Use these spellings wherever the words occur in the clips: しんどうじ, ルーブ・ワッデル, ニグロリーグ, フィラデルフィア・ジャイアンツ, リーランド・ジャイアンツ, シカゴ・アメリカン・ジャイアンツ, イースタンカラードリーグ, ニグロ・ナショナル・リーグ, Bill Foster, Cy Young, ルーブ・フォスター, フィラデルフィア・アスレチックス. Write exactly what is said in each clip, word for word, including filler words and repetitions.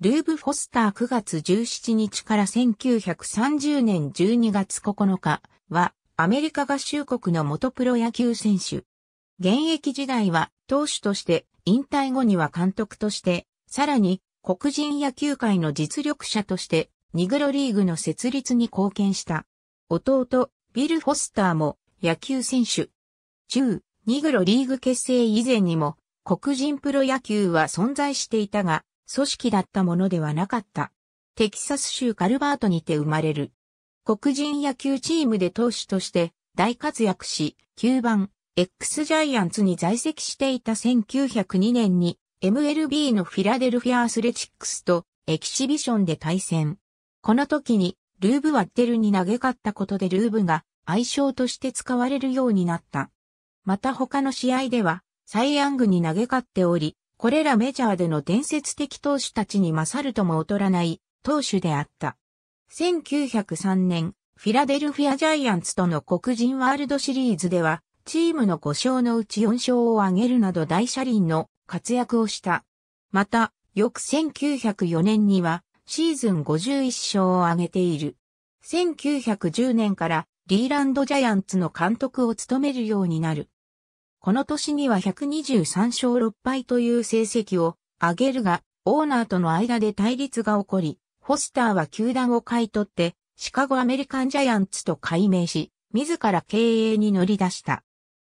ルーブ・フォスターくがつじゅうしちにちからせんきゅうひゃくさんじゅうねんじゅうにがつここのかはアメリカ合衆国の元プロ野球選手。現役時代は投手として引退後には監督として、さらに黒人野球界の実力者としてニグロリーグの設立に貢献した。弟、ビル・フォスターも野球選手。中、ニグロリーグ結成以前にも黒人プロ野球は存在していたが、組織だったものではなかった。テキサス州カルバートにて生まれる。黒人野球チームで投手として大活躍し、きゅうばん、X ジャイアンツに在籍していたせんきゅうひゃくにねんに エムエルビー のフィラデルフィア・アスレチックスとエキシビションで対戦。この時にルーブ・ワッテルに投げ勝ったことでルーブが愛称として使われるようになった。また他の試合ではサイ・ヤングに投げ勝っており、これらメジャーでの伝説的投手たちに勝るとも劣らない投手であった。せんきゅうひゃくさんねん、フィラデルフィア・ジャイアンツとの黒人ワールドシリーズでは、チームのごしょうのうちよんしょうを挙げるなど大車輪の活躍をした。また、翌せんきゅうひゃくよねんには、シーズンごじゅういっしょうを挙げている。せんきゅうひゃくじゅうねんからリーランド・ジャイアンツの監督を務めるようになる。この年にはひゃくにじゅうさんしょうろっぱいという成績を上げるが、オーナーとの間で対立が起こり、フォスターは球団を買い取って、シカゴアメリカンジャイアンツと改名し、自ら経営に乗り出した。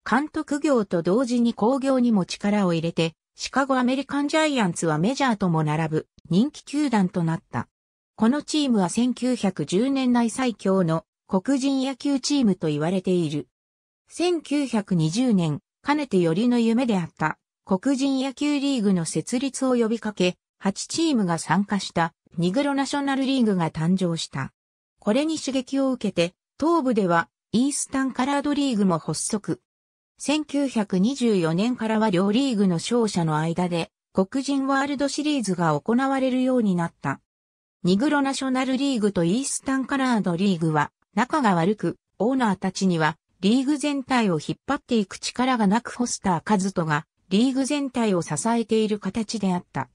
監督業と同時に興行にも力を入れて、シカゴアメリカンジャイアンツはメジャーとも並ぶ人気球団となった。このチームはせんきゅうひゃくじゅうねんだい最強の黒人野球チームと言われている。せんきゅうひゃくにじゅうねん、かねてよりの夢であった黒人野球リーグの設立を呼びかけ、はちチームが参加したニグロナショナルリーグが誕生した。これに刺激を受けて、東部ではイースタンカラードリーグも発足。せんきゅうひゃくにじゅうよねんからは両リーグの勝者の間で黒人ワールドシリーズが行われるようになった。ニグロナショナルリーグとイースタンカラードリーグは仲が悪く、オーナーたちにはリーグ全体を引っ張っていく力がなくフォスター・カズトがリーグ全体を支えている形であった。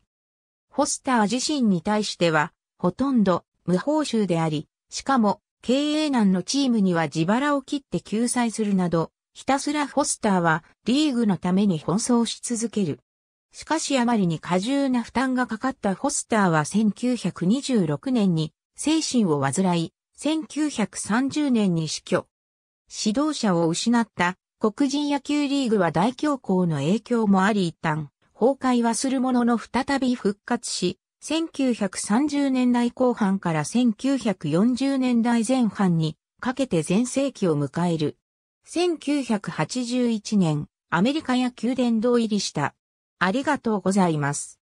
フォスター自身に対してはほとんど無報酬であり、しかも経営難のチームには自腹を切って救済するなど、ひたすらフォスターはリーグのために奔走し続ける。しかしあまりに過重な負担がかかったフォスターはせんきゅうひゃくにじゅうろくねんに精神を患い、せんきゅうひゃくさんじゅうねんに死去。指導者を失った黒人野球リーグは大恐慌の影響もあり一旦崩壊はするものの再び復活し、せんきゅうひゃくさんじゅうねんだいこうはんからせんきゅうひゃくよんじゅうねんだいぜんはんにかけて全盛期を迎える。せんきゅうひゃくはちじゅういちねん、アメリカ野球殿堂入りした。ありがとうございます。